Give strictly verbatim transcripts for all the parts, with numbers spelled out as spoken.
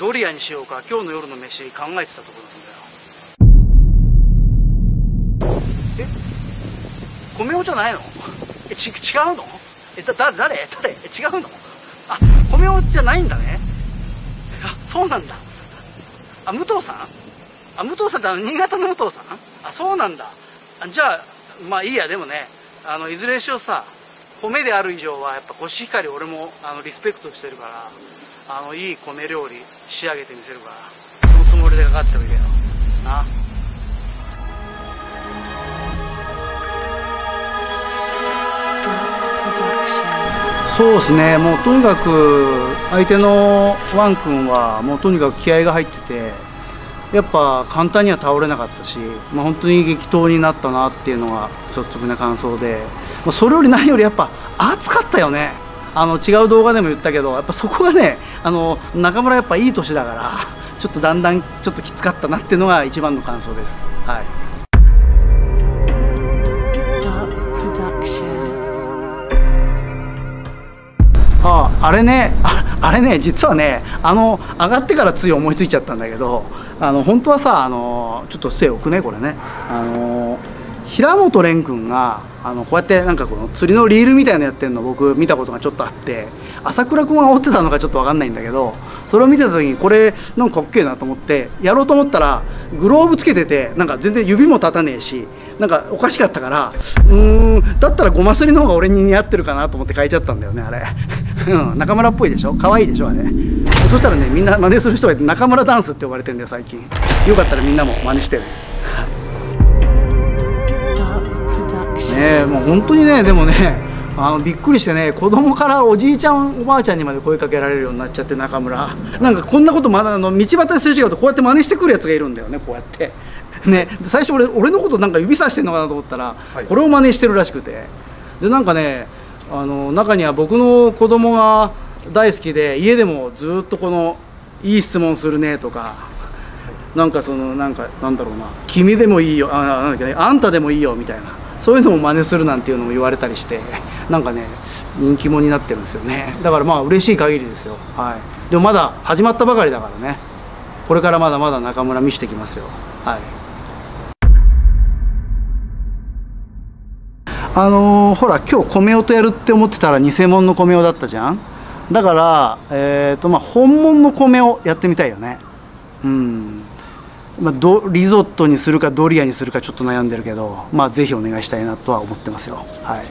ドリアにしようか、今日の夜の飯考えてたところなんだよ。え、米尾じゃないの？え、ち、違うの？え、だ、だ、誰？誰？え、違うの？あ、米尾じゃないんだね。あ、そうなんだ。あ、武藤さん？あ、武藤さんってあの、新潟の武藤さん？あ、そうなんだ。あ、じゃあ、まあいいや、でもね、あの、いずれにしろさ、米である以上はやっぱコシヒカリ俺もあのリスペクトしてるから、あのいい米料理仕上げてみせるから、そのつもりでかかっておいてよな。そうですね、もうとにかく相手のワン君はもうとにかく気合が入ってて、やっぱ簡単には倒れなかったし、まあ、本当に激闘になったなっていうのが率直な感想で、まあ、それより何よりやっぱ熱かったよね。あの違う動画でも言ったけど、やっぱそこがね、あの中村やっぱいい年だからちょっとだんだんちょっときつかったなっていうのが一番の感想です。はい、ああ、あれね、あ、あれね、実はね、あの上がってからつい思いついちゃったんだけど、あの本当はさ、あのちょっと背を置くねこれね、あの平本蓮君があのこうやってなんかこの釣りのリールみたいなのやってるの僕見たことがちょっとあって、朝倉君が折ってたのかちょっと分かんないんだけど、それを見てた時にこれなんかかっけえなと思ってやろうと思ったら、グローブつけててなんか全然指も立たねえし、なんかおかしかったから、うーん、だったらゴマすりの方が俺に似合ってるかなと思って変えちゃったんだよね、あれ。うん、中村っぽいでしょ、可愛いでしょあれ。そしたらね、みんな真似する人がいて中村ダンスって呼ばれてんだよ最近。よかったらみんなも真似してる。ねえ、もう本当にね、でもね、あのびっくりしてね、子供からおじいちゃんおばあちゃんにまで声かけられるようになっちゃって、中村なんかこんなことまだあの道端ですれ違うとこうやって真似してくるやつがいるんだよね、こうやってね。最初俺俺のことなんか指さしてんのかなと思ったら、はい、これを真似してるらしくて、でなんかね、あの中には僕の子供が大好きで家でもずっとこの「いい質問するね」とか、なんかそのなんかなんだろうな「君でもいいよ」、 あ, なんだっけ、ね、あんたでもいいよみたいな、そういうのも真似するなんていうのも言われたりして、なんかね人気者になってるんですよね。だからまあ嬉しい限りですよ。はい、でもまだ始まったばかりだからね、これからまだまだ中村見してきますよ。はい、あのー、ほら今日米尾とやるって思ってたら偽物の米尾だったじゃん。だから、えーとまあ、本物の米尾やってみたいよね。うん、まあ、どリゾットにするかドリアにするかちょっと悩んでるけど、まあ、ぜひお願いしたいなとは思ってますよ。はい、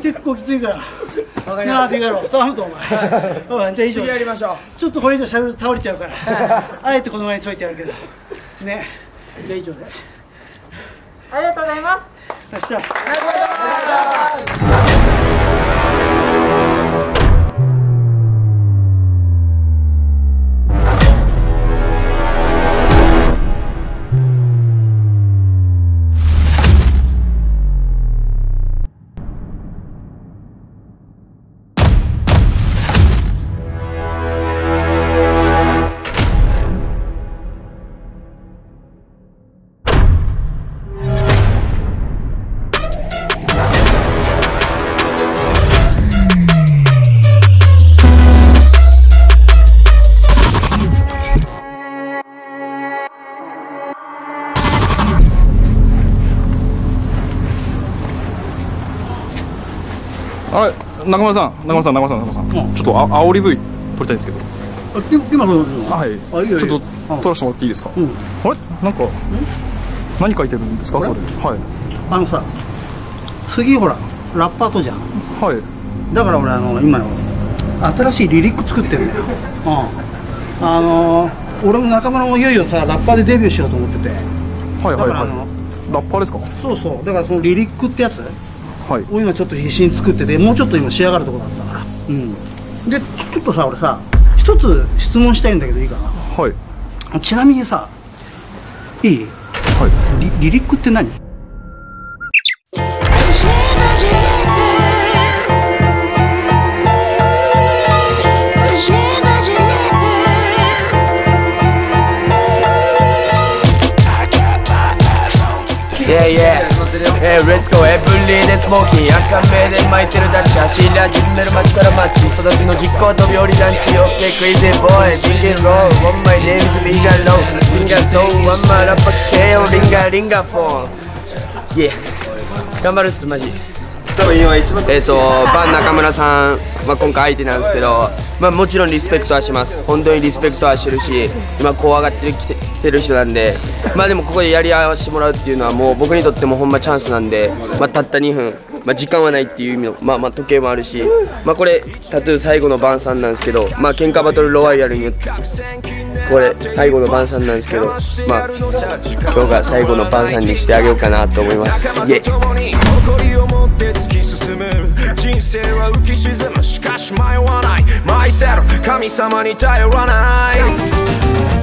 結構きついからなあ、でやろう。頼むとお前。じゃあ以上。やりましょう。ちょっとこれ以上しゃべると倒れちゃうから。あえてこの前にちょいってやるけど。ね。じゃあ以上で。ありがとうございます。よっしゃ。あれ、中村さん、中村さん、中村さん、中村さん、ちょっとあ煽り ブイ 撮りたいんですけど。今の、はい、ちょっと撮らせてもらっていいですか。あれ、なんか、何書いてるんですか、それ。はい。あのさ、次ほら、ラッパーとじゃん。はい。だから俺、あの、今の、新しいリリック作ってるんだよ。うん。あの、俺も中村もいよいよさ、ラッパーでデビューしようと思ってて。はい、はい、はい。ラッパーですか。そうそう、だから、そのリリックってやつ。はい、今ちょっと必死に作ってて、もうちょっと今仕上がるところだったから、うん、でちょっとさ俺さ一つ質問したいんだけどいいかな。はい、ちなみにさいい、はい、リ, リリックって何？いやいやHey, let's go, everyday smoking 赤目で巻いてるダッチ走り始める街から街育ちの実行飛び降り団地 OK crazy boy big and roll One my name is Bigalow Singer soul One my rapper K.O. Ringa Ringa phone Yeah 頑張るっすマジ。えっとバン中村さん、まあ、今回相手なんですけど、まあ、もちろんリスペクトはします。本当にリスペクトはしてるし、今怖がってきてきてる人なんで、まあでもここでやり合わせてもらうっていうのはもう僕にとってもほんまチャンスなんで、まあ、たったにふん、まあ、時間はないっていう意味の、まあ、まあ時計もあるし、まあ、これタトゥー最後の晩餐なんですけど、まあ喧嘩バトルロワイヤルによってこれ最後の晩餐なんですけど、まあ今日が最後の晩餐にしてあげようかなと思います。イエイ。人生は浮き沈む、しかし迷わない。マイセル、神様に頼らない。